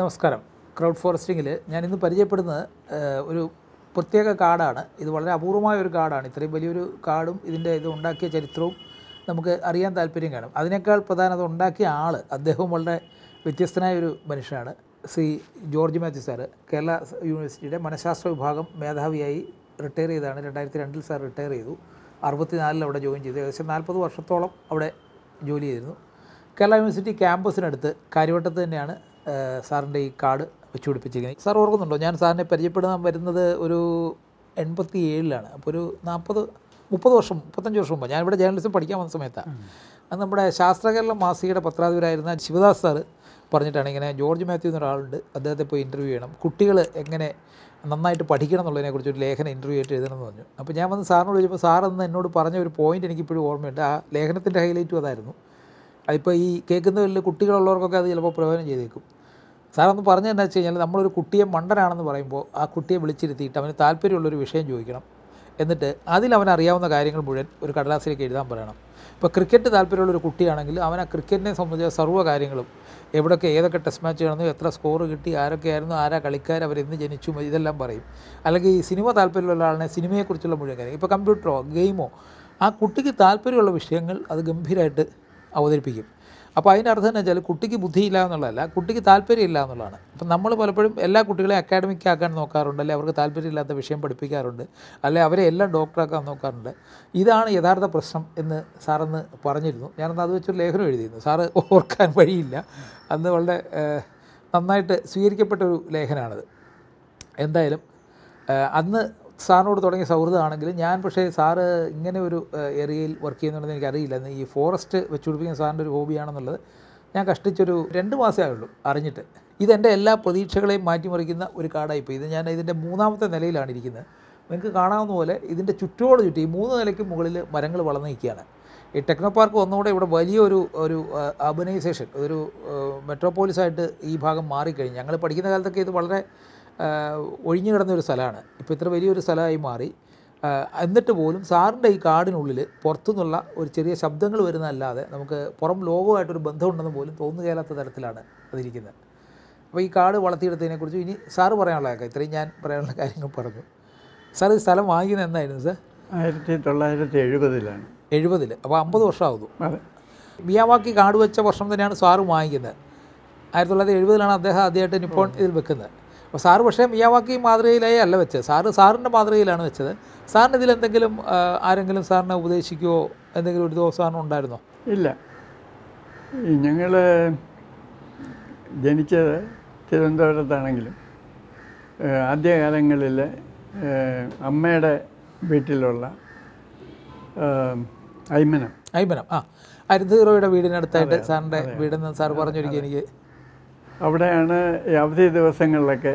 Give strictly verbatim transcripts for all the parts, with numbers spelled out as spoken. നമസ്കാരം. ക്രൗഡ് ഫോറസ്റ്റിങ്ങിൽ ഞാനിന്ന് പരിചയപ്പെടുന്നത് ഒരു പ്രത്യേക കാർഡാണ്. ഇത് വളരെ അപൂർവമായ ഒരു കാർഡാണ്. ഇത്രയും വലിയൊരു കാർഡും ഇതിൻ്റെ ഇത് ഉണ്ടാക്കിയ ചരിത്രവും നമുക്ക് അറിയാൻ താല്പര്യം കാണും. അതിനേക്കാൾ പ്രധാനത ഉണ്ടാക്കിയ ആൾ അദ്ദേഹവും വളരെ വ്യത്യസ്തനായൊരു മനുഷ്യനാണ്. ശ്രീ ജോർജ് മാത്യു സാറ് കേരള യൂണിവേഴ്സിറ്റിയുടെ മനഃശാസ്ത്ര വിഭാഗം മേധാവിയായി റിട്ടയർ ചെയ്തതാണ്. രണ്ടായിരത്തി രണ്ടിൽ സാർ റിട്ടയർ ചെയ്തു. അറുപത്തിനാലിൽ അവിടെ ജോയിൻ ചെയ്തു. ഏകദേശം നാൽപ്പത് വർഷത്തോളം അവിടെ ജോലി ചെയ്തിരുന്നു. കേരള യൂണിവേഴ്സിറ്റി ക്യാമ്പസിനടുത്ത് കാര്യവട്ടത്ത് തന്നെയാണ് സാറിൻ്റെ ഈ കാർഡ് വെച്ച് പിടിപ്പിച്ചിരിക്കുന്നത്. സാർ ഓർക്കുന്നുണ്ടോ, ഞാൻ സാറിനെ പരിചയപ്പെടുത്താൻ വരുന്നത് ഒരു എൺപത്തി ഏഴിലാണ്. അപ്പോൾ ഒരു നാൽപ്പത് മുപ്പത് വർഷം മുപ്പത്തഞ്ച് വർഷം മുമ്പ് ഞാനിവിടെ ജേർണലിസം പഠിക്കാൻ വന്ന സമയത്താണ്. അത് നമ്മുടെ ശാസ്ത്രകേരളം മാസികയുടെ പത്രാധിപരായിരുന്ന ശിവദാസ് സാർ പറഞ്ഞിട്ടാണ്, ഇങ്ങനെ ജോർജ് മാത്യു എന്നൊരാളുണ്ട്, അദ്ദേഹത്തെ പോയി ഇൻ്റർവ്യൂ ചെയ്യണം, കുട്ടികൾ എങ്ങനെ നന്നായിട്ട് പഠിക്കണം എന്നുള്ളതിനെക്കുറിച്ച് ഒരു ലേഖനം ഇൻ്റർവ്യൂ ആയിട്ട് എഴുതണം എന്ന് പറഞ്ഞു. അപ്പോൾ ഞാൻ വന്ന് സാറിനോട് ചോദിച്ചപ്പോൾ സാറെന്ന് എന്നോട് പറഞ്ഞ ഒരു പോയിൻ്റ് എനിക്കിപ്പോഴും ഓർമ്മയുണ്ട്. ആ ലേഖനത്തിൻ്റെ ഹൈലൈറ്റും അതായിരുന്നു. അതിപ്പോൾ ഈ കേൾക്കുന്നവരിൽ കുട്ടികളുള്ളവർക്കൊക്കെ അത് ചിലപ്പോൾ പ്രയോജനം ചെയ്തേക്കും. സാറൊന്ന് പറഞ്ഞു തന്നെ വെച്ച് കഴിഞ്ഞാൽ, നമ്മളൊരു കുട്ടിയെ മണ്ടനാണെന്ന് പറയുമ്പോൾ ആ കുട്ടിയെ വിളിച്ചിരുത്തിയിട്ട് അവന് താല്പര്യമുള്ളൊരു വിഷയം ചോദിക്കണം, എന്നിട്ട് അതിലവനറിയാവുന്ന കാര്യങ്ങൾ മുഴുവൻ ഒരു കടലാസിലേക്ക് എഴുതാൻ പറയണം. ഇപ്പോൾ ക്രിക്കറ്റ് താല്പര്യമുള്ളൊരു കുട്ടിയാണെങ്കിൽ അവൻ ആ ക്രിക്കറ്റിനെ സംബന്ധിച്ച സർവ്വ കാര്യങ്ങളും, എവിടെയൊക്കെ ഏതൊക്കെ ടെസ്റ്റ് മാച്ച് കാണുന്നു, എത്ര സ്കോർ കിട്ടി, ആരൊക്കെയായിരുന്നു, ആരാ കളിക്കാർ, അവരെന്ന് ജനിച്ചു, ഇതെല്ലാം പറയും. അല്ലെങ്കിൽ ഈ സിനിമ താല്പര്യമുള്ള ആളാണെങ്കിൽ സിനിമയെക്കുറിച്ചുള്ള മുഴുവൻ കാര്യം, ഇപ്പോൾ കമ്പ്യൂട്ടറോ ഗെയിമോ, ആ കുട്ടിക്ക് താല്പര്യമുള്ള വിഷയങ്ങൾ അത് ഗംഭീരമായിട്ട് അവതരിപ്പിക്കും. അപ്പോൾ അതിൻ്റെ അർത്ഥം എന്ന് വെച്ചാൽ, കുട്ടിക്ക് ബുദ്ധിയില്ല എന്നുള്ളതല്ല, കുട്ടിക്ക് താല്പര്യമില്ല എന്നുള്ളതാണ്. അപ്പം നമ്മൾ പലപ്പോഴും എല്ലാ കുട്ടികളെ അക്കാഡമിക് ആക്കാൻ നോക്കാറുണ്ട്, അല്ലെങ്കിൽ അവർക്ക് താല്പര്യമില്ലാത്ത വിഷയം പഠിപ്പിക്കാറുണ്ട്, അല്ലെങ്കിൽ അവരെ എല്ലാം ഡോക്ടറാക്കാൻ നോക്കാറുണ്ട്. ഇതാണ് യഥാർത്ഥ പ്രശ്നം എന്ന് സാറെന്ന് പറഞ്ഞിരുന്നു. ഞാനന്ന് അത് വെച്ചൊരു ലേഖനം എഴുതിയിരുന്നു. സാറ് ഓർക്കാൻ വഴിയില്ല. അന്ന് വളരെ നന്നായിട്ട് സ്വീകരിക്കപ്പെട്ടൊരു ലേഖനമാണത്. എന്തായാലും അന്ന് സാറിനോട് തുടങ്ങിയ സൗഹൃദമാണെങ്കിലും ഞാൻ പക്ഷേ സാറ് ഇങ്ങനെ ഒരു ഏരിയയിൽ വർക്ക് ചെയ്യുന്നുണ്ടെന്ന് എനിക്കറിയില്ല. ഈ ഫോറസ്റ്റ് വെച്ച് പിടിപ്പിക്കുന്ന സാറിൻ്റെ ഒരു ഹോബിയാണെന്നുള്ളത് ഞാൻ കഷ്ടിച്ചൊരു രണ്ട് മാസമേ ആയുള്ളൂ അറിഞ്ഞിട്ട്. ഇതെൻ്റെ എല്ലാ പ്രതീക്ഷകളെയും മാറ്റിമറിക്കുന്ന ഒരു കാർഡായിപ്പോയി. ഇത് ഞാൻ ഇതിൻ്റെ മൂന്നാമത്തെ നിലയിലാണ് ഇരിക്കുന്നത്. നിങ്ങൾക്ക് കാണാവുന്ന പോലെ ഇതിൻ്റെ ചുറ്റോട് ചുറ്റി ഈ മൂന്ന് നിലയ്ക്ക് മുകളിൽ മരങ്ങൾ വളർന്നു നിൽക്കുകയാണ്. ഈ ടെക്നോ പാർക്ക് ഒന്നുകൂടെ ഇവിടെ വലിയൊരു ഒരു അർബനൈസേഷൻ, ഒരു മെട്രോപോളിസായിട്ട് ഈ ഭാഗം മാറിക്കഴിഞ്ഞു. ഞങ്ങൾ പഠിക്കുന്ന കാലത്തൊക്കെ ഇത് വളരെ ഒഴിഞ്ഞു കിടന്നൊരു സ്ഥലമാണ്. ഇപ്പോൾ ഇത്ര വലിയൊരു സ്ഥലമായി മാറി. എന്നിട്ട് പോലും സാറിൻ്റെ ഈ കാടിനുള്ളിൽ പുറത്തുനിന്നുള്ള ഒരു ചെറിയ ശബ്ദങ്ങൾ വരുന്നതല്ലാതെ നമുക്ക് പുറം ലോകവുമായിട്ടൊരു ബന്ധമുണ്ടെന്ന് പോലും തോന്നുകയില്ലാത്ത തരത്തിലാണ് അതിരിക്കുന്നത്. അപ്പോൾ ഈ കാട് വളർത്തിയെടുത്തതിനെക്കുറിച്ച് ഇനി സാറ് പറയാനുള്ള കാര്യം, ഇത്രയും ഞാൻ പറയാനുള്ള കാര്യങ്ങൾ പറഞ്ഞു. സാർ, ഈ സ്ഥലം വാങ്ങിക്കുന്നത് എന്നായിരുന്നു സാർ? ആയിരത്തി തൊള്ളായിരത്തി എഴുപതിലാണ്. എഴുപതിൽ? അപ്പോൾ അമ്പത് വർഷമാകുന്നു. മിയാവാക്കി കാട് വെച്ച വർഷം തന്നെയാണ് സാറും വാങ്ങിക്കുന്നത്. ആയിരത്തി തൊള്ളായിരത്തി എഴുപതിലാണ് അദ്ദേഹം ആദ്യമായിട്ട് നിപ്പോൺ ഇതിൽ വെക്കുന്നത്. അപ്പോൾ സാറ് പക്ഷേ മിയാവാക്കി മാതൃകയിലായി അല്ല വെച്ചത്, സാറ് സാറിൻ്റെ മാതൃകയിലാണ് വെച്ചത്. സാറിന് ഇതിലെന്തെങ്കിലും ആരെങ്കിലും സാറിനെ ഉപദേശിക്കുകയോ എന്തെങ്കിലും ഒരു ദിവസം ഉണ്ടായിരുന്നോ? ഇല്ല. ഞങ്ങൾ ജനിച്ചത് തിരുവനന്തപുരത്താണെങ്കിലും ആദ്യകാലങ്ങളിൽ അമ്മയുടെ വീട്ടിലുള്ള ഐമനം ഐമനം ആ അരുതീറോയുടെ വീടിനടുത്തായിട്ട് സാറിൻ്റെ വീടെന്ന് സാർ പറഞ്ഞൊരിക്കും എനിക്ക്, അവിടെയാണ് അവധി ദിവസങ്ങളിലൊക്കെ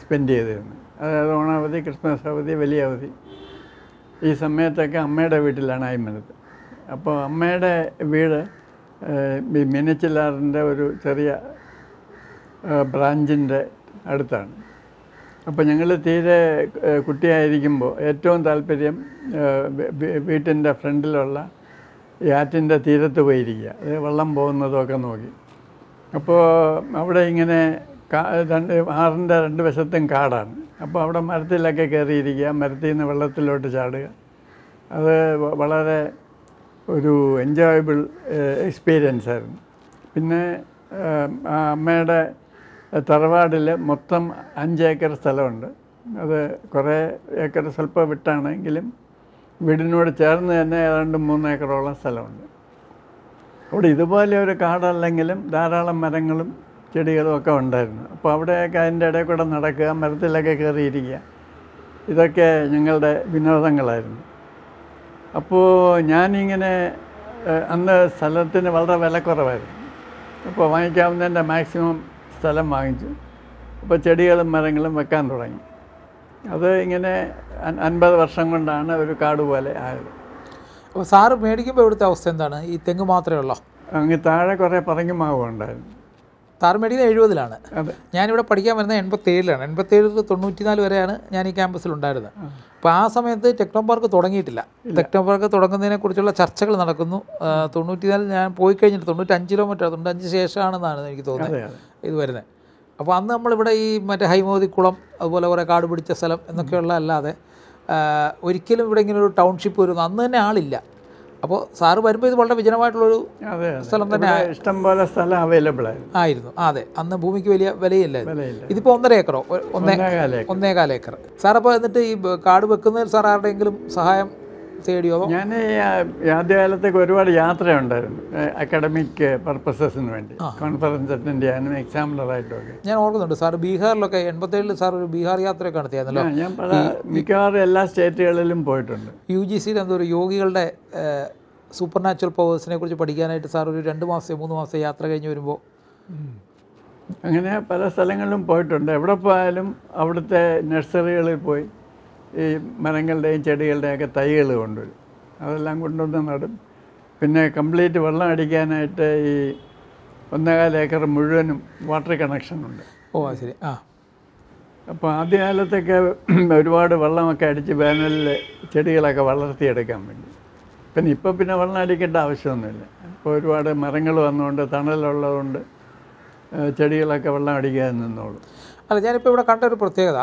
സ്പെൻഡ് ചെയ്തിരുന്നത്. അതായത് ഓണാവധി, ക്രിസ്മസ് അവധി, വലിയ അവധി, ഈ സമയത്തൊക്കെ അമ്മയുടെ വീട്ടിലാണ് ഐമനത്ത്. അപ്പോൾ അമ്മയുടെ വീട് മിനിച്ചിലാറിൻ്റെ ഒരു ചെറിയ ബ്രാഞ്ചിൻ്റെ അടുത്താണ്. അപ്പോൾ ഞങ്ങൾ തീരെ കുട്ടിയായിരിക്കുമ്പോൾ ഏറ്റവും താല്പര്യം വീട്ടിൻ്റെ ഫ്രണ്ടിലുള്ള യാറ്റിൻ്റെ തീരത്ത് പോയിരിക്കുക, അത് വെള്ളം പോകുന്നതൊക്കെ നോക്കി. അപ്പോൾ അവിടെ ഇങ്ങനെ രണ്ട് ആറിൻ്റെ രണ്ട് വശത്തും കാടാണ്. അപ്പോൾ അവിടെ മരത്തിലൊക്കെ കയറിയിരിക്കുക, മരത്തിൽ നിന്ന് വെള്ളത്തിലോട്ട് ചാടുക, അത് വളരെ ഒരു എൻജോയബിൾ എക്സ്പീരിയൻസ് ആയിരുന്നു. പിന്നെ അമ്മയുടെ തറവാടിൽ മൊത്തം അഞ്ചേക്കർ സ്ഥലമുണ്ട്. അത് കുറേ ഏക്കർ സ്വല്പം വിട്ടാണെങ്കിലും വീടിനോട് ചേർന്ന് തന്നെ ഏതാണ്ട് മൂന്നേക്കറോളം സ്ഥലമുണ്ട്. അവിടെ ഇതുപോലെ ഒരു കാടല്ലെങ്കിലും ധാരാളം മരങ്ങളും ചെടികളും ഒക്കെ ഉണ്ടായിരുന്നു. അപ്പോൾ അവിടെയൊക്കെ അതിൻ്റെ ഇടയിൽ കൂടെ നടക്കുക, മരത്തിലൊക്കെ കയറിയിരിക്കുക, ഇതൊക്കെ ഞങ്ങളുടെ വിനോദങ്ങളായിരുന്നു. അപ്പോൾ ഞാനിങ്ങനെ അന്ന് സ്ഥലത്തിന് വളരെ വിലക്കുറവായിരുന്നു. അപ്പോൾ വാങ്ങിക്കാവുന്നതിൻ്റെ മാക്സിമം സ്ഥലം വാങ്ങിച്ചു. അപ്പോൾ ചെടികളും മരങ്ങളും വെക്കാൻ തുടങ്ങി. അത് ഇങ്ങനെ അൻപത് വർഷം കൊണ്ടാണ് ഒരു കാട് പോലെ ആയത്. അപ്പോൾ സാറ് മേടിക്കുമ്പോൾ ഇവിടുത്തെ അവസ്ഥ എന്താണ്? ഈ തെങ്ങ് മാത്രമേ ഉള്ളൂ? അങ്ങ് താഴെ കുറേ പറങ്ങി മാവ് ഉണ്ടായിരുന്നു. സാറ് മേടിക്കുന്നത് എഴുപതിലാണ്. അതെ, ഞാനിവിടെ പഠിക്കാൻ വരുന്നത് എൺപത്തേഴിലാണ്. എൺപത്തേഴ് തൊട്ട് തൊണ്ണൂറ്റിനാല് വരെയാണ് ഞാൻ ഈ ക്യാമ്പസിലുണ്ടായിരുന്നത്. അപ്പോൾ ആ സമയത്ത് ടെക്നോ പാർക്ക് തുടങ്ങിയിട്ടില്ല. ടെക്നോ പാർക്ക് തുടങ്ങുന്നതിനെക്കുറിച്ചുള്ള ചർച്ചകൾ നടക്കുന്നു. തൊണ്ണൂറ്റിനാലിൽ ഞാൻ പോയി കഴിഞ്ഞിട്ട് തൊണ്ണൂറ്റഞ്ചിലോ മറ്റോ തൊണ്ണൂറ്റഞ്ച് ശേഷമാണെന്നാണ് എനിക്ക് തോന്നുന്നത് ഇത് വരുന്നത്. അപ്പോൾ അന്ന് നമ്മളിവിടെ ഈ മറ്റേ ഹൈമോദിക്കുളം അതുപോലെ കുറേ കാട് പിടിച്ച സ്ഥലം എന്നൊക്കെയുള്ള അല്ലാതെ ഒരിക്കലും ഇവിടെ ഇങ്ങനെ ഒരു ടൗൺഷിപ്പ് വരുന്നു അന്ന് തന്നെ ആളില്ല. അപ്പോൾ സാറ് വരുമ്പോൾ ഇത് വളരെ വിജനമായിട്ടുള്ളൊരു സ്ഥലം തന്നെ ഇഷ്ടംപോലെ സ്ഥലം അവൈലബിൾ ആയിരുന്നു. അതെ, അന്ന് ഭൂമിക്ക് വലിയ വിലയില്ലായിരുന്നു. ഇതിപ്പോൾ ഒന്നര ഏക്കറോ ഒന്നേ ഒന്നേകാല ഏക്കർ. സാർ അപ്പോൾ എന്നിട്ട് ഈ കാട് വെക്കുന്നതിൽ സാർ ആരുടെയെങ്കിലും സഹായം തേടിയോ? ഞാൻ ആദ്യകാലത്തേക്ക് ഒരുപാട് യാത്രയുണ്ടായിരുന്നു അക്കാഡമിക് പർപ്പസസിന് വേണ്ടി, കോൺഫറൻസ് അറ്റൻഡ് ചെയ്യാനും എക്സാമിനറായിട്ടൊക്കെ. ഞാൻ ഓർക്കുന്നുണ്ട് സാർ ബീഹാറിലൊക്കെ എൺപത്തേഴിൽ സാർ ഒരു ബീഹാർ യാത്രയൊക്കെ നടത്തിയായിരുന്നല്ലോ. ഞാൻ മിക്കവാറും എല്ലാ സ്റ്റേറ്റുകളിലും പോയിട്ടുണ്ട്. യു ജി സിയിൽ എന്തോ ഒരു യോഗികളുടെ സൂപ്പർ നാച്ചുറൽ പവേഴ്സിനെ കുറിച്ച് പഠിക്കാനായിട്ട് സാർ ഒരു രണ്ട് മാസം മൂന്ന് മാസം യാത്ര കഴിഞ്ഞ് വരുമ്പോൾ അങ്ങനെ പല സ്ഥലങ്ങളിലും പോയിട്ടുണ്ട്. എവിടെ പോയാലും അവിടുത്തെ നഴ്സറികളിൽ പോയി ഈ മരങ്ങളുടെയും ചെടികളുടെയൊക്കെ തൈകൾ കൊണ്ടുവരും, അതെല്ലാം കൊണ്ടുവന്ന് നടും. പിന്നെ കംപ്ലീറ്റ് വെള്ളം അടിക്കാനായിട്ട് ഈ ഒന്നേകാൽ ഏക്കർ മുഴുവനും വാട്ടർ കണക്ഷനുണ്ട്. ഓ ശരി. ആ അപ്പോൾ ആദ്യകാലത്തൊക്കെ ഒരുപാട് വെള്ളമൊക്കെ അടിച്ച് വേനലിൽ ചെടികളൊക്കെ വളർത്തിയെടുക്കാൻ വേണ്ടി. പിന്നെ ഇപ്പോൾ പിന്നെ വെള്ളം അടിക്കേണ്ട ആവശ്യമൊന്നുമില്ല. ഇപ്പോൾ ഒരുപാട് മരങ്ങൾ വന്നുകൊണ്ട് തണലുള്ളതുകൊണ്ട് ചെടികളൊക്കെ വെള്ളം അടിക്കാതെ നിന്നോളൂ. അല്ല, ഞാനിപ്പോൾ ഇവിടെ കണ്ട ഒരു പ്രത്യേകത,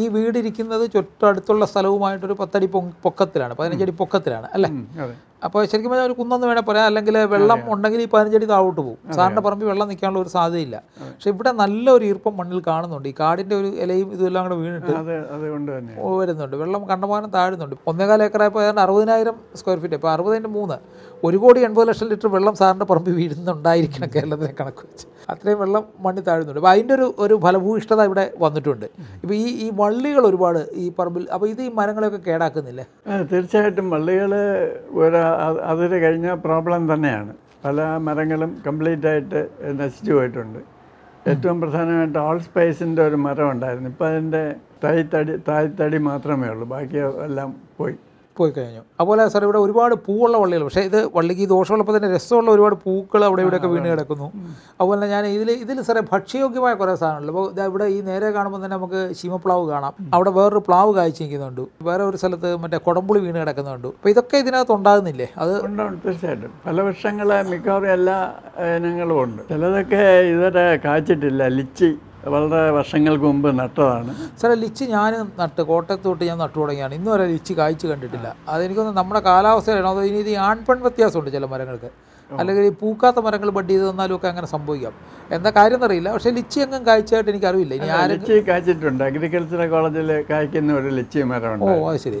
ഈ വീടിരിക്കുന്നത് ചുറ്റടുത്തുള്ള സ്ഥലവുമായിട്ടൊരു പത്തടി പൊക്കത്തിലാണ്, പതിനഞ്ചടി പൊക്കത്തിലാണ് അല്ലേ? അപ്പോൾ ശരിക്കും പറഞ്ഞാൽ ഒരു കുന്നെന്ന് വേണേൽ പറയാം, അല്ലെങ്കിൽ വെള്ളം ഉണ്ടെങ്കിൽ ഈ പതിനഞ്ചടി താഴോട്ട് പോകും. സാറിൻ്റെ പറമ്പിൽ വെള്ളം നിൽക്കാനുള്ള ഒരു സാധ്യതയില്ല. പക്ഷെ ഇവിടെ നല്ലൊരു ഈർപ്പം മണ്ണിൽ കാണുന്നുണ്ട്. ഈ കാടിൻ്റെ ഒരു ഇലയും ഇതെല്ലാം കൂടെ വീണിട്ട് വരുന്നുണ്ട്, വെള്ളം കണ്ടമാനം താഴുന്നുണ്ട്. ഒന്നേകാല ഏക്കറായപ്പോൾ ഏതാണ്ട് അറുപതിനായിരം സ്ക്വയർ ഫീറ്റ്. ഇപ്പോൾ അറുപതിൻ്റെ മൂന്ന് ഒരു കോടി എൺപത് ലക്ഷം ലിറ്റർ വെള്ളം സാറിൻ്റെ പറമ്പിൽ വീഴുന്നുണ്ടായിരിക്കണം കേരളത്തിനെ കണക്ക് വെച്ച്. അത്രയും വെള്ളം മണ്ണിൽ താഴുന്നുണ്ട്. അപ്പോൾ അതിൻ്റെ ഒരു ഒരു ഫലഭൂയിഷ്ഠത ഇവിടെ വന്നിട്ടുണ്ട്. ഇപ്പോൾ ഈ ഈ വള്ളികൾ ഒരുപാട് ഈ പറമ്പിൽ, അപ്പോൾ ഇത് ഈ മരങ്ങളെയൊക്കെ കേടാക്കുന്നില്ലേ? തീർച്ചയായിട്ടും വള്ളികൾ ഒരു അതിൽ കഴിഞ്ഞ പ്രോബ്ലം തന്നെയാണ്. പല മരങ്ങളും കംപ്ലീറ്റായിട്ട് നശിച്ചു പോയിട്ടുണ്ട്. ഏറ്റവും പ്രധാനമായിട്ട് ഓൾ സ്പൈസിൻ്റെ ഒരു മരം ഉണ്ടായിരുന്നു. ഇപ്പോൾ അതിൻ്റെ തായ് തടി തായ് തടി മാത്രമേ ഉള്ളൂ, ബാക്കി എല്ലാം പോയി പോയി കഴിഞ്ഞു. അതുപോലെ സാർ ഇവിടെ ഒരുപാട് പൂവുള്ള വള്ളികൾ, പക്ഷേ ഇത് വള്ളിക്ക് ദോഷമുള്ളപ്പോൾ തന്നെ രസമുള്ള ഒരുപാട് പൂക്കൾ അവിടെ ഇവിടെയൊക്കെ വീണ് കിടക്കുന്നു. അതുപോലെ ഞാൻ ഇതിൽ ഇതിൽ സാറേ ഭക്ഷ്യയോഗ്യമായ കുറേ സാധനമുണ്ട്. അപ്പോൾ ഇവിടെ ഈ നേരെ കാണുമ്പോൾ തന്നെ നമുക്ക് ശീമപ്ലാവ് കാണാം, അവിടെ വേറൊരു പ്ലാവ് കാഴ്ച നിൽക്കുന്നുണ്ട്, വേറെ ഒരു സ്ഥലത്ത് മറ്റേ കൊടംപുളി വീണ് കിടക്കുന്നുണ്ട്. അപ്പോൾ ഇതൊക്കെ ഇതിനകത്ത് ഉണ്ടാകുന്നില്ലേ? അത് തീർച്ചയായിട്ടും പല വൃക്ഷങ്ങളെ മിക്കവാറും എല്ലാ ഇനങ്ങളും ഉണ്ട്. ചിലതൊക്കെ ഇതുവരെ കായ്ച്ചിട്ടില്ല. ലിച്ചി വളരെ വർഷങ്ങൾക്ക് മുമ്പ് നട്ടതാണ് സാറേ. ലിച്ചി ഞാൻ നട്ട് കോട്ടയത്ത് തൊട്ട് ഞാൻ നട്ടു തുടങ്ങിയാണ്. ഇന്നും വരെ ലിച്ചി കായ്ച്ചു കണ്ടിട്ടില്ല. അതെനിക്കൊന്ന് നമ്മുടെ കാലാവസ്ഥയിലാണോ അതോ ഇനി ഇത് ആൺപെൺ വ്യത്യാസമുണ്ട് ചില മരങ്ങൾക്ക്, അല്ലെങ്കിൽ ഈ പൂക്കാത്ത മരങ്ങൾ ബഡ് ചെയ്ത് തന്നാലും ഒക്കെ അങ്ങനെ സംഭവിക്കാം. എന്താ കാര്യം എന്നറിയില്ല. പക്ഷേ ലിച്ചി എങ്ങും കായ്ച്ചതായിട്ട് എനിക്കറിയില്ല. ഇനി ആരും കായ്ച്ചിട്ടുണ്ട്. അഗ്രികൾച്ചറൽ കോളേജിൽ കായ്ക്കുന്ന ഒരു ലിച്ചി മരമാണ്. ഓ അത് ശരി,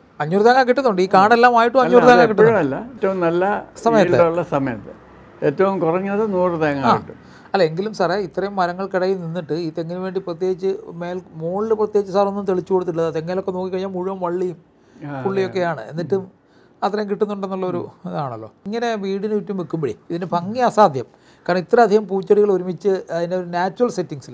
അഞ്ഞൂറ് തേങ്ങ കിട്ടുന്നുണ്ട്. ഈ കാടെല്ലാം ആയിട്ടും അഞ്ഞൂറ് തേങ്ങ കിട്ടുന്നില്ല. ഏറ്റവും നല്ല സമയത്തുള്ള സമയത്ത് ഏറ്റവും കുറഞ്ഞത് നൂറ് തേങ്ങ കിട്ടും. അല്ല എങ്കിലും സാറേ ഇത്രയും മരങ്ങൾക്കിടയിൽ നിന്നിട്ട് ഈ തെങ്ങിന് വേണ്ടി പ്രത്യേകിച്ച് മേൽ മുകളിൽ പ്രത്യേകിച്ച് സാറൊന്നും തെളിച്ചു കൊടുത്തില്ല. തെങ്ങിലൊക്കെ നോക്കിക്കഴിഞ്ഞാൽ മുഴുവൻ വള്ളിയും പുള്ളിയൊക്കെയാണ്. എന്നിട്ടും അത്രയും കിട്ടുന്നുണ്ടെന്നുള്ളൊരു ഇതാണല്ലോ. ഇങ്ങനെ വീടിന് ചുറ്റും വെക്കുമ്പോഴേ ഇതിൻ്റെ ഭംഗി അസാധ്യം. കാരണം ഇത്രയധികം പൂച്ചെടികൾ ഒരുമിച്ച് അതിൻ്റെ ഒരു നാച്ചുറൽ സെറ്റിങ്സിൽ,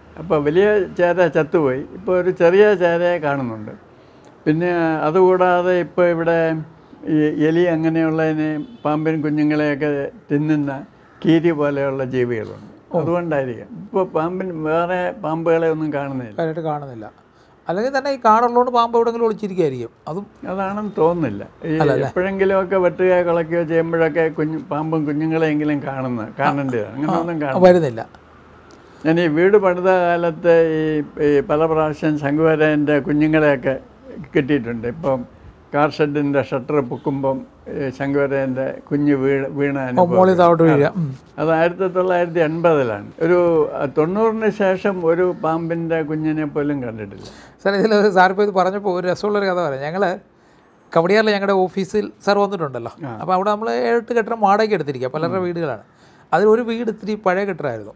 അപ്പോൾ വലിയ ചേര ചത്തുപോയി. ഇപ്പോൾ ഒരു ചെറിയ ചേരയെ കാണുന്നുണ്ട്. പിന്നെ അതുകൂടാതെ ഇപ്പോൾ ഇവിടെ എലി അങ്ങനെയുള്ളതിനെ പാമ്പിൻ കുഞ്ഞുങ്ങളെയൊക്കെ തിന്നുന്ന കീരി പോലെയുള്ള ജീവികളുണ്ട്. അതുകൊണ്ടായിരിക്കാം ഇപ്പോൾ പാമ്പിൻ വേറെ പാമ്പുകളെ ഒന്നും കാണുന്നില്ല കാണുന്നില്ല അല്ലെങ്കിൽ തന്നെ ഈ കാടുള്ളതുകൊണ്ട് പാമ്പ് എവിടെയെങ്കിലും ഒളിച്ചിരിക്കുകയായിരിക്കും. അതും അതാണെന്ന് തോന്നുന്നില്ല. ഈ എപ്പോഴെങ്കിലുമൊക്കെ വെട്ടുകയോ കളക്കുകയോ ചെയ്യുമ്പോഴൊക്കെ കുഞ്ഞു പാമ്പും കുഞ്ഞുങ്ങളെയെങ്കിലും കാണുന്ന കാണേണ്ടതാണ്. അങ്ങനെ ഒന്നും കാണാൻ വരുന്നില്ല. ഞാൻ ഈ വീട് പണിത കാലത്ത് ഈ പല പ്രാവശ്യം ശങ്കുവരേൻ്റെ കുഞ്ഞുങ്ങളെയൊക്കെ കിട്ടിയിട്ടുണ്ട്. ഇപ്പം car shed in the shutter Pukumbum, Sangare and the Kunyu Vina and Molly out here. As I had the Tolai, the Unbathaland. A Tonor Nessasham, Uru Pump in the Kunyan Polling candidate. Sir, is Arpit Paranapo, a solar other, Yangler, Cavadia Yanga official, Sarwan the Tondala. About Amla air to get a Mada get the Capella Vidal. Other would be three Padaka trial.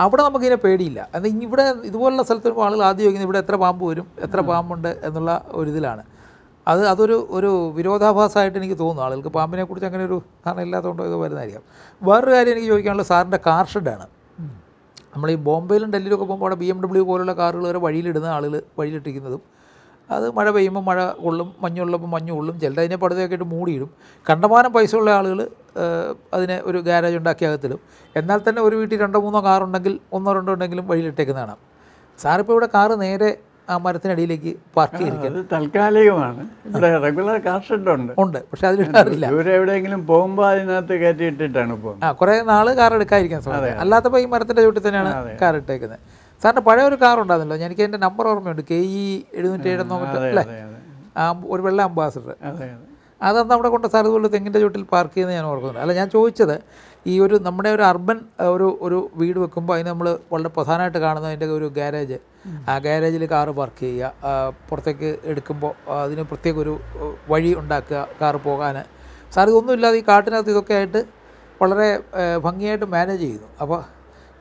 After the Magina Pedilla, and then you would have the world of Sultan Valadio in the Trabambu, Trabamunda, and La Uridilana. Other Uru Viroda was citing his own, Alcapamina Kutangu, Hanela don't know the Vernaria. Where I didn't you can start the car sedan. Amali Bombay and Delico bought a B M W or a car or a Vadil than Alil, Vadil taking the loop. Other Madabima, Mada, Ulum, Manulam, Manulam, Jelda in a part of the get a moody room. Kantamana Paisola. അതിനൊരു garage ഉണ്ടാക്കി അകത്തിടും എന്നാൽ തന്നെ ഒരു വീട്ടിൽ രണ്ടോ മൂന്നോ car ഉണ്ടെങ്കിൽ ഒന്നോ രണ്ടോ ഉണ്ടെങ്കിലും വഴിയിലിട്ടേക്കുന്നതാണ് സാർ ഇപ്പോൾ ഇവിടെ കാർ നേരെ ആ മരത്തിനടിയിലേക്ക് പാർക്ക് ചെയ്തിരിക്കുന്നു അത് താൽക്കാലികമാണ് ഇവിടെ റെഗുലർ കാർ ഷെഡ് ഉണ്ട് ഉണ്ട് പക്ഷേ അതിലിടാറില്ല ഇവരെ എവിടെയെങ്കിലും പോകുമ്പോൾ അതിനകത്ത് കയറ്റി ഇട്ടിട്ടാണ് പോകുന്നത് ആ കുറേ നാൾ കാർ എടുക്കാതിരിക്കാൻ ശ്രമിക്കും അല്ലാത്തപ്പോൾ ഈ മരത്തിൻ്റെ ചുവട്ടിൽ തന്നെയാണ് കാർ ഇട്ടേക്കുന്നത് സാറിൻ്റെ പഴയ ഒരു കാർ ഉണ്ടായിരുന്നല്ലോ എനിക്ക് എൻ്റെ നമ്പർ ഓർമ്മയുണ്ട് കെ ഇ എഴുന്നൂറ്റി ഏഴെന്നോ മറ്റോ അല്ലേ ആ ഒരു വെള്ള അംബാസഡർ അതെ അതാണ് നമ്മുടെ കൊണ്ട് സാർ ഇതുപോലെ തെങ്ങിൻ്റെ ചുവട്ടിൽ പാർക്ക് ചെയ്യുന്നത് ഞാൻ ഓർക്കുന്നുണ്ട് അല്ല ഞാൻ ചോദിച്ചത് ഈ ഒരു നമ്മുടെ ഒരു അർബൻ ഒരു ഒരു വീട് വെക്കുമ്പോൾ അതിന് നമ്മൾ വളരെ പ്രധാനമായിട്ട് കാണുന്ന അതിൻ്റെ ഒരു ഗാരേജ് ആ ഗാരേജിൽ കാറ് പാർക്ക് ചെയ്യുക പുറത്തേക്ക് എടുക്കുമ്പോൾ അതിന് പ്രത്യേക ഒരു വഴി ഉണ്ടാക്കുക കാറ് പോകാൻ സാർ ഇതൊന്നും ഇല്ലാതെ ഈ കാട്ടിനകത്ത് ഇതൊക്കെ ആയിട്ട് വളരെ ഭംഗിയായിട്ട് മാനേജ് ചെയ്യുന്നു അപ്പോൾ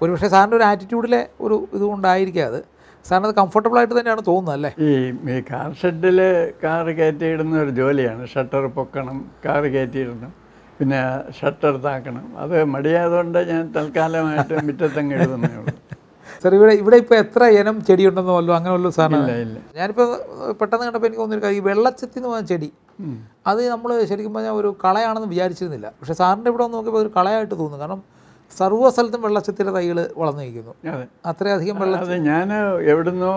ഒരു പക്ഷേ സാറിൻ്റെ ഒരു ആറ്റിറ്റ്യൂഡിലെ ഒരു ഇതുകൊണ്ടായിരിക്കുക അത് സാറിന് അത് കംഫർട്ടബിളായിട്ട് തന്നെയാണ് തോന്നുന്നത് അല്ലേ ഈ കാർ ഷെഡിൽ കാർ കയറ്റിയിടുന്ന ഒരു ജോലിയാണ് ഷട്ടർ പൊക്കണം കാർ കയറ്റിയിടണം പിന്നെ ഷട്ടർ താക്കണം അത് മടിയായതുകൊണ്ട് ഞാൻ തൽക്കാലമായിട്ട് മുറ്റത്തങ്ങ് എഴുതുന്നേ ഉള്ളൂ സാർ ഇവിടെ ഇവിടെ ഇപ്പോൾ എത്ര ഇനം ചെടിയുണ്ടെന്നോ അല്ലോ അങ്ങനെ ഉള്ളൂ സാറില്ല ഇല്ല ഞാനിപ്പോൾ പെട്ടെന്ന് കണ്ടപ്പോൾ എനിക്ക് തോന്നിയൊരു കാര്യം ഈ വെള്ളച്ചെത്തിന്ന് പറഞ്ഞ ചെടി അത് നമ്മൾ ശരിക്കും പറഞ്ഞാൽ ഒരു കളയാണെന്ന് വിചാരിച്ചിരുന്നില്ല പക്ഷേ സാറിൻ്റെ ഇവിടെ ഒന്ന് നോക്കിയപ്പോൾ ഒരു കളയായിട്ട് തോന്നുന്നു കാരണം സർവ്വ സ്ഥലത്തും വെള്ളച്ചത്തിൻ്റെ തൈകൾ വളർന്നു നിൽക്കുന്നു അത്രയധികം വെള്ളച്ചെത്തി ഞാൻ എവിടുന്നോ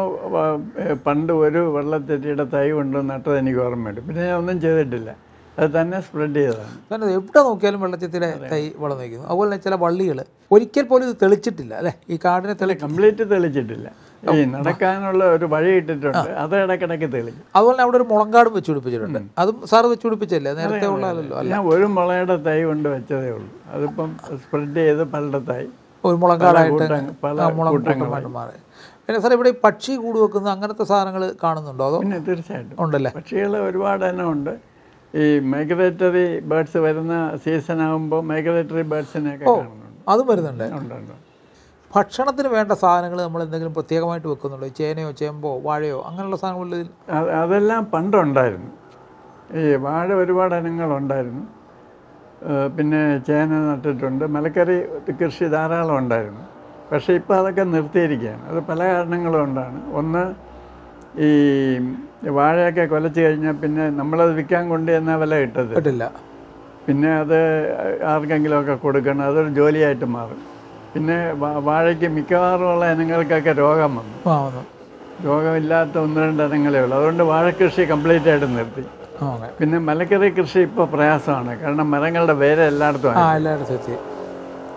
പണ്ട് ഒരു വെള്ളച്ചെത്തിയുടെ തൈ കൊണ്ടുവന്ന് നട്ടത് എനിക്ക് ഓർമ്മയുണ്ട് പിന്നെ ഞാൻ ഒന്നും ചെയ്തിട്ടില്ല അത് തന്നെ സ്പ്രെഡ് ചെയ്തതാണ് തന്നെ എവിടെ നോക്കിയാലും വെള്ളച്ചെത്തിയുടെ തൈ വളർന്നു നിൽക്കുന്നു അതുപോലെ തന്നെ ചില വള്ളികൾ ഒരിക്കൽ പോലും ഇത് തെളിച്ചിട്ടില്ല അല്ലേ ഈ കാടിനെ തെളി കംപ്ലീറ്റ് തെളിച്ചിട്ടില്ല ഈ നടക്കാനുള്ള ഒരു വഴി ഇട്ടിട്ടുണ്ട് അത് ഇടയ്ക്കിടയ്ക്ക് തെളിഞ്ഞു അതുപോലെ അവിടെ ഒരു മുളങ്കാടും വെച്ച് പിടിപ്പിച്ചിട്ടുണ്ട് അതും സാർ വെച്ച് പിടിപ്പിച്ചല്ലേ നേരത്തെ ഉള്ളതല്ലോ അല്ല ഒരു മുളയുടെ തൈ കൊണ്ട് വെച്ചതേ ഉള്ളൂ അതിപ്പം സ്പ്രെഡ് ചെയ്ത് പലയിടത്തായി ഒരു മുളങ്കാടായിട്ട് പല മുളങ്കാട്ടമായിട്ട് മാറി പിന്നെ സാർ ഇവിടെ പക്ഷി കൂട് വെക്കുന്ന അങ്ങനത്തെ സാധനങ്ങൾ കാണുന്നുണ്ടോ അതോ പിന്നെ തീർച്ചയായിട്ടും ഉണ്ടല്ലേ പക്ഷികൾ ഒരുപാട് തന്നെ ഉണ്ട് ഈ മൈഗ്രേറ്ററി ബേർഡ്സ് വരുന്ന സീസൺ ആകുമ്പോൾ മൈഗ്രേറ്ററി ബേർഡ്സിനെയൊക്കെ കാണുന്നുണ്ട് അതും വരുന്നുണ്ട് ഉണ്ടുണ്ട് ഭക്ഷണത്തിന് വേണ്ട സാധനങ്ങൾ നമ്മൾ എന്തെങ്കിലും പ്രത്യേകമായിട്ട് വെക്കുന്നുണ്ടോ ചേനയോ ചേമ്പോ വാഴയോ അങ്ങനെയുള്ള സാധനങ്ങളിൽ അതെല്ലാം പണ്ടുണ്ടായിരുന്നു ഈ വാഴ ഒരുപാട് ഇനങ്ങളുണ്ടായിരുന്നു പിന്നെ ചേന നട്ടിട്ടുണ്ട് മലക്കറി കൃഷി ധാരാളം ഉണ്ടായിരുന്നു പക്ഷേ ഇപ്പോൾ അതൊക്കെ നിർത്തിയിരിക്കുകയാണ് അത് പല കാരണങ്ങളും കൊണ്ടാണ് ഒന്ന് ഈ വാഴയൊക്കെ കൊലച്ച് കഴിഞ്ഞാൽ പിന്നെ നമ്മളത് വിൽക്കാൻ കൊണ്ട് എന്നാൽ വില കിട്ടത് കിട്ടില്ല പിന്നെ അത് ആർക്കെങ്കിലുമൊക്കെ കൊടുക്കണം അതൊരു ജോലിയായിട്ട് മാറും പിന്നെ വാഴയ്ക്ക് മിക്കവാറുമുള്ള ഇനങ്ങൾക്കൊക്കെ രോഗം വന്നു രോഗമില്ലാത്ത ഒന്ന് രണ്ട് ഇനങ്ങളേ ഉള്ളൂ അതുകൊണ്ട് വാഴക്കൃഷി കംപ്ലീറ്റ് ആയിട്ട് നിർത്തി പിന്നെ മലക്കറി കൃഷി ഇപ്പോൾ പ്രയാസമാണ് കാരണം മരങ്ങളുടെ വേര് എല്ലായിടത്തും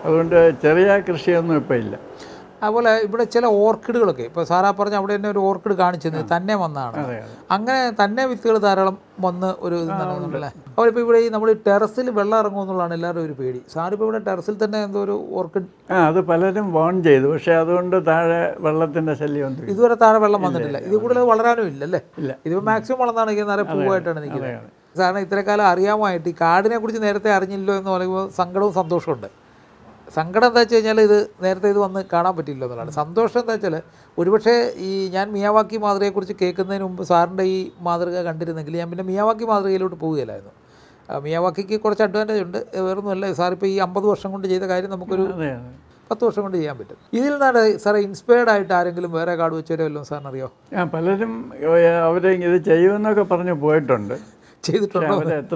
അതുകൊണ്ട് ചെറിയ കൃഷിയൊന്നും ഇപ്പോൾ ഇല്ല അതുപോലെ ഇവിടെ ചില ഓർക്കിഡുകളൊക്കെ ഇപ്പോൾ സാറാ പറഞ്ഞ അവിടെ തന്നെ ഒരു ഓർക്കിഡ് കാണിച്ചത് തന്നെ വന്നതാണ് അങ്ങനെ തന്നെ വിത്തുകൾ ധാരാളം വന്ന് ഒരു ഇതാണല്ലേ അവരിപ്പോൾ ഇവിടെ നമ്മൾ ടെറസിൽ വെള്ളം ഇറങ്ങുമെന്നുള്ളതാണ് എല്ലാവരും ഒരു പേടി സാറിപ്പോൾ ഇവിടെ ടെറസിൽ തന്നെ എന്തോ ഒരു ഓർക്കിഡ് ആ അത് പലരും വാൺ ചെയ്തു പക്ഷേ അതുകൊണ്ട് താഴെ വെള്ളത്തിൻ്റെ ശല്യം ഇതുവരെ താഴെ വെള്ളം വന്നിട്ടില്ല ഇത് കൂടുതൽ വളരാനും ഇല്ലല്ലേ ഇതിപ്പോൾ മാക്സിമം വളർന്നാണെങ്കിൽ നേരെ പൂവായിട്ടാണ് നിൽക്കുന്നത് സാറിന് ഇത്രക്കാലം അറിയാമായിട്ട് ഈ കാടിനെ കുറിച്ച് നേരത്തെ അറിഞ്ഞില്ലോ എന്ന് പറയുമ്പോൾ സങ്കടവും സന്തോഷമുണ്ട് സങ്കടം എന്താ വെച്ച് കഴിഞ്ഞാൽ ഇത് നേരത്തെ ഇത് വന്ന് കാണാൻ പറ്റില്ല എന്നുള്ളതാണ് സന്തോഷം എന്താ വെച്ചാൽ ഒരുപക്ഷേ ഈ ഞാൻ മിയാവാക്കി മാതൃകയെക്കുറിച്ച് കേൾക്കുന്നതിന് മുമ്പ് സാറിൻ്റെ ഈ മാതൃക കണ്ടിരുന്നെങ്കിൽ ഞാൻ പിന്നെ മിയാവാക്കി മാതൃകയിലോട്ട് പോവുകയില്ലായിരുന്നു മിയാവാക്കിക്ക് കുറച്ച് അഡ്വാൻറ്റേജ് ഉണ്ട് വേറൊന്നുമല്ല സാറിപ്പോൾ ഈ അമ്പത് വർഷം കൊണ്ട് ചെയ്ത കാര്യം നമുക്കൊരു പത്ത് വർഷം കൊണ്ട് ചെയ്യാൻ പറ്റും ഇതിൽ നിന്നാണ് സാറെ ഇൻസ്പയർഡ് ആയിട്ട് ആരെങ്കിലും വേറെ കാട് വെച്ചവരോ വല്ലതും സാറിനറിയോ പലരും അവരെ ഇത് ചെയ്യുമെന്നൊക്കെ പറഞ്ഞ് പോയിട്ടുണ്ട് Cheythittund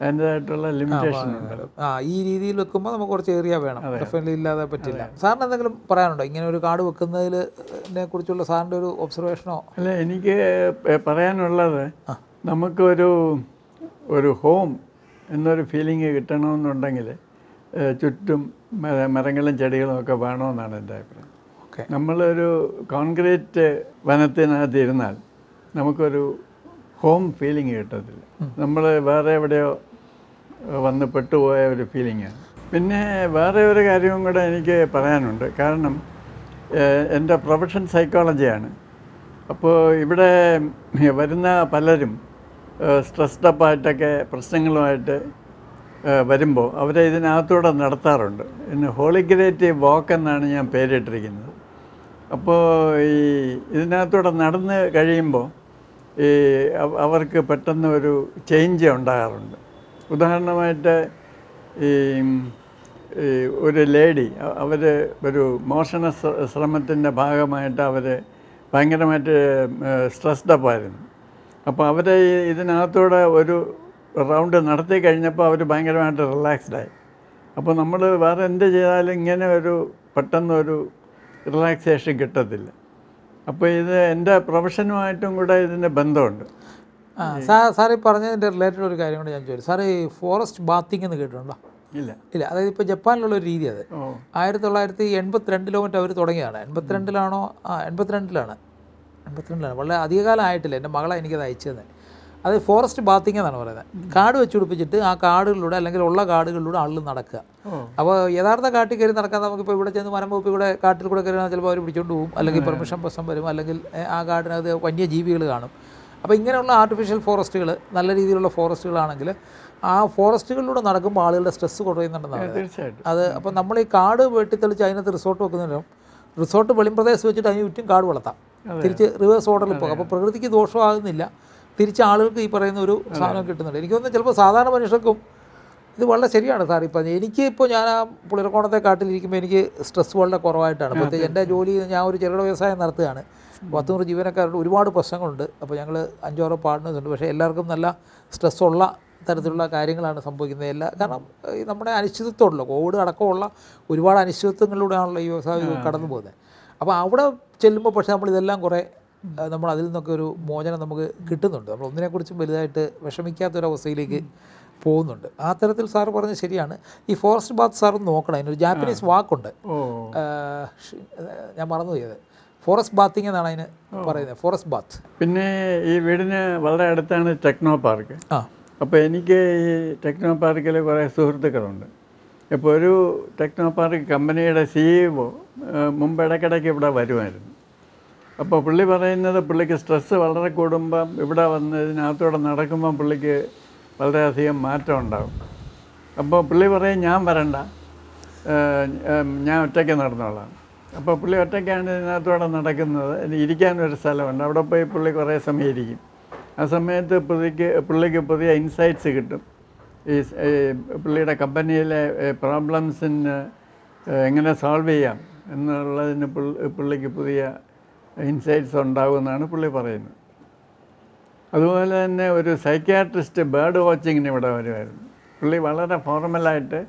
And that limitation. Ah, this is a area where we have to one the Patu, every feeling. When wherever I am going, I get paranoid. Because I am profession psychology. So, here, varina palarim, stressed up, attack, personal, attack, varimbo. Our this is our third nartaar. In holy grail, walk and I am paired again. So, this is our third nartan karimbo. Our pattern is change on Udahanamite a lady, our motion of Sramat in the Bagamata, our Bangamate stressed up by them. Upon our is an Arthur, round an Arthur, and upon Bangamata relaxed die. Upon the mother of Varende, Patan or relaxation get a deal. Upon the end of profession, I don't is in a bandon. Sir, sorry, Parana, the letter regarding the injury. Sorry, forest bathing in the Gatranda. Illa, Japan Lulu read. I had the light the end but Trentilo and every Todayana, and but Trentilano, and but Trentilana, and but Trentilana, Adigala, I tell, and Magala and Gaza each other. Are the forest bathing and another? Cardu Chupit, a card, Luda, Langola, Gardu, Luda, Nadaka. Our Yadarta Cartiker, Naraka, Pivot, Cartiker, Nagel, which you do, a little permission for somebody, a little garden, one year G B. If you have artificial forest, you can't get a forest. You can't get a forest. You can't get stress. That's it. If you have a card, you can't get a resort. You can't get a resort. You can't get a card. You can't get a reverse order. You can't get a reverse order. You can't get a reverse order. You can't get a reverse order. You can't get a reverse order. Bathur Jivanaka, we want a person under a younger Anjora partners and Largamala, Strasola, Tarzula, Karingal, and some book in the Ella. Number an issue to Todlock, Oda, Aracola, we want an issue to Ludan, you saw you cut on the boat. About Chelmo, for example, the Langore, the Maradil Nokuru, Mojan and the Mugitan, the Romanacurchimilite, Vashamika, there was Siligi, Ponund. After the Sarpor and Siriana, the forest baths are no Japanese walk under Yamarano. Forest bathing is a oh. forest bath. Then, this is a techno park. Ah. So, I have a techno park. I have a techno park company. I have a Mumbai. I have a very stressful stress. I have a stress. I have a A popular attack and another attack and he can resell and out of pay Pulikora some area. As a made the Pulikapuri inside secret is a Pulita company problems in England Salvia and Pulikapuria insights on Down and Puliparin. Otherwise, there was a psychiatrist bird watching never. Pulivala formalite.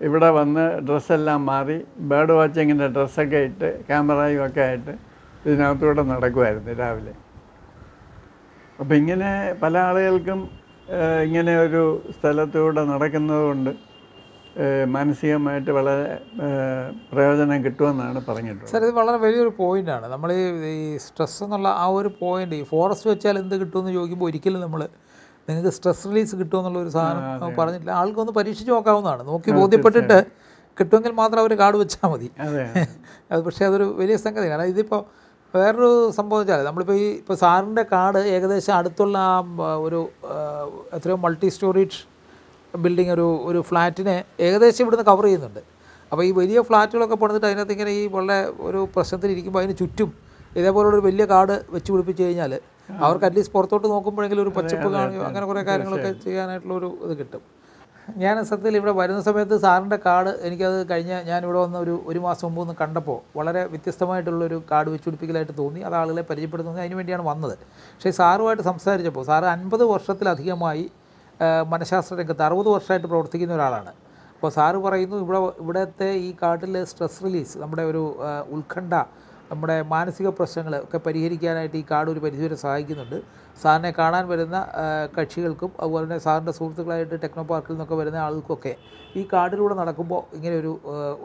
If you have a dress, bird watching in the dress, camera, you can't do not require the traveling. A pingene, palarelcum, Yenero, Stalatur, and Arakan, Mansium, and Prajan and Ketun, and a Parangan. Sir, there are very point. The stress on our point, the forest which challenge the Ketun, the Yogi boy, kill them. Then the stress release is given. I'll go to Paris. Okay, both the potato, Katungal Matra, or a guard with Chamadi. I will share various things. I will wear some of the Amplipi, Pasaranda card, Egade Shadatulam, a multi storage building or a flat in a Egade ship with the cover in it. Away very flat to look upon the Dina thing, or presently by a chutum. If I were to build a card, which would be changed. Our at least Porto to Nokum, Pachapu, and Karaka, and at Luru, the get up. ഞാൻ സത്യത്തിൽ ഇവിടെ വരുന്ന സമയത്ത് സാറിന്റെ card എനിക്ക് അത് കഴിഞ്ഞ ഞാൻ ഇവിടെ വന്ന ഒരു ഒരു മാസം മുമ്പ് ഒന്ന് കണ്ടപ്പോൾ വളരെ വ്യത്യസ്തമായിട്ടുള്ള ഒരു കാർഡ് വെച്ചുപിടിപ്പിക്കലായിട്ട് തോന്നി. അത് ആളുകളെ പരിചയപ്പെടുത്തുന്നത് അതിനു വേണ്ടിയാണ് വന്നത്. പക്ഷേ സാറുമായിട്ട് സംസാരിച്ചപ്പോൾ സാർ അൻപത് വർഷത്തിലധികമായി മനഃശാസ്ത്ര രംഗത്ത് അറുപത് വർഷമായിട്ട് പ്രവർത്തിക്കുന്ന ഒരാളാണ്. അപ്പോൾ സാറ് പറയുന്നു ഇവിടെ ഇവിടുത്തെ ഈ കാർഡിലെ സ്ട്രെസ് റിലീസ് നമ്മുടെ ഒരു ഉത്കണ്ഠ നമ്മുടെ മാനസിക പ്രശ്നങ്ങൾ ഒക്കെ പരിഹരിക്കാനായിട്ട് ഈ കാർഡ് ഒരു പരിധിവരെ സഹായിക്കുന്നുണ്ട്. സാറിനെ കാണാൻ വരുന്ന കക്ഷികൾക്കും അതുപോലെ തന്നെ സാറിൻ്റെ സുഹൃത്തുക്കളായിട്ട് ടെക്നോ പാർക്കിൽ നിന്നൊക്കെ വരുന്ന ആൾക്കൊക്കെ ഈ കാർഡിലൂടെ നടക്കുമ്പോൾ ഇങ്ങനെ ഒരു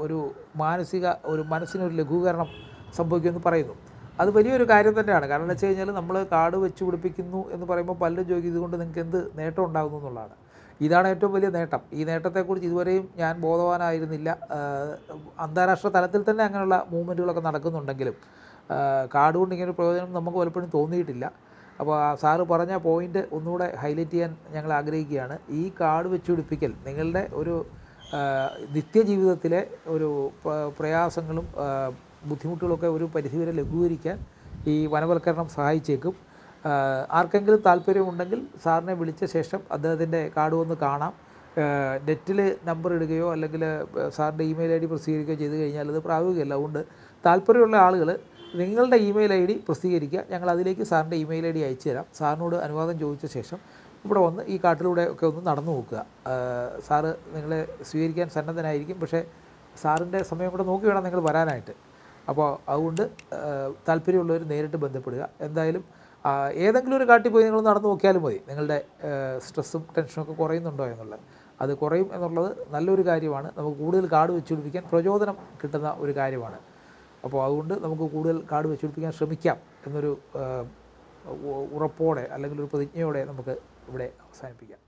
ഒരു മാനസിക ഒരു മനസ്സിനൊരു ലഘൂകരണം സംഭവിക്കുമെന്ന് പറയുന്നു. അത് വലിയൊരു കാര്യം തന്നെയാണ്. കാരണം എന്ന് വെച്ച് കഴിഞ്ഞാൽ നമ്മൾ കാർഡ് വെച്ച് പിടിപ്പിക്കുന്നു എന്ന് പറയുമ്പോൾ പലരും ചോദിക്കും ഇതുകൊണ്ട് നിങ്ങൾക്ക് എന്ത് നേട്ടം ഉണ്ടാകുന്നു എന്നുള്ളതാണ്. ഇതാണ് ഏറ്റവും വലിയ നേട്ടം. ഈ നേട്ടത്തെക്കുറിച്ച് ഇതുവരെയും ഞാൻ ബോധവാനായിരുന്നില്ല. അന്താരാഷ്ട്ര തലത്തിൽ തന്നെ അങ്ങനെയുള്ള മൂവ്മെൻറ്റുകളൊക്കെ നടക്കുന്നുണ്ടെങ്കിലും കാർഡ് കൊണ്ട് ഇങ്ങനൊരു പ്രയോജനം നമുക്ക് പലപ്പോഴും തോന്നിയിട്ടില്ല. അപ്പോൾ സാറ് പറഞ്ഞ പോയിൻ്റ് ഒന്നുകൂടെ ഹൈലൈറ്റ് ചെയ്യാൻ ഞങ്ങൾ ആഗ്രഹിക്കുകയാണ്. ഈ കാർഡ് വെച്ച് പിടിപ്പിക്കൽ നിങ്ങളുടെ ഒരു നിത്യജീവിതത്തിലെ ഒരു പ്രയാസങ്ങളും ബുദ്ധിമുട്ടുകളൊക്കെ ഒരു പരിധിവരെ ലഘൂകരിക്കാൻ ഈ വനവൽക്കരണം സഹായിച്ചേക്കും. ആർക്കെങ്കിലും താല്പര്യമുണ്ടെങ്കിൽ സാറിനെ വിളിച്ച ശേഷം അദ്ദേഹത്തിൻ്റെ കാർഡ് ഒന്ന് കാണാം. നെറ്റിൽ നമ്പർ ഇടുകയോ അല്ലെങ്കിൽ സാറിൻ്റെ ഇമെയിൽ ഐ ഡി പ്രസിദ്ധീകരിക്കുകയോ ചെയ്ത് കഴിഞ്ഞാൽ അത് പ്രായോഗികമല്ല. അതുകൊണ്ട് താല്പര്യമുള്ള ആളുകൾ നിങ്ങളുടെ ഇമെയിൽ ഐ ഡി പ്രസിദ്ധീകരിക്കുക. ഞങ്ങൾ അതിലേക്ക് സാറിൻ്റെ ഇമെയിൽ ഐ ഡി അയച്ചു തരാം. സാറിനോട് അനുവാദം ചോദിച്ച ശേഷം ഇവിടെ വന്ന് ഈ കാട്ടിലൂടെ ഒക്കെ ഒന്ന് നടന്നു നോക്കുക. സാറ് നിങ്ങളെ സ്വീകരിക്കാൻ സന്നദ്ധനായിരിക്കും. പക്ഷേ സാറിൻ്റെ സമയം കൂടെ നോക്കി വേണം നിങ്ങൾ വരാനായിട്ട്. അപ്പോൾ അതുകൊണ്ട് താല്പര്യമുള്ളവർ നേരിട്ട് ബന്ധപ്പെടുക. എന്തായാലും ഏതെങ്കിലും ഒരു കാട്ടിൽ പോയി നിങ്ങൾ നടന്നു നോക്കിയാലും മതി നിങ്ങളുടെ സ്ട്രെസ്സും ടെൻഷനൊക്കെ കുറയുന്നുണ്ടോ എന്നുള്ളത്. അത് കുറയും എന്നുള്ളത് നല്ലൊരു കാര്യമാണ്. നമുക്ക് കൂടുതൽ കാർഡ് വെച്ച് പിടിപ്പിക്കാൻ പ്രചോദനം കിട്ടുന്ന ഒരു കാര്യമാണ്. അപ്പോൾ അതുകൊണ്ട് നമുക്ക് കൂടുതൽ കാർഡ് വെച്ച് പിടിപ്പിക്കാൻ ശ്രമിക്കാം എന്നൊരു ഉറപ്പോടെ അല്ലെങ്കിൽ ഒരു പ്രതിജ്ഞയോടെ നമുക്ക് ഇവിടെ അവസാനിപ്പിക്കാം.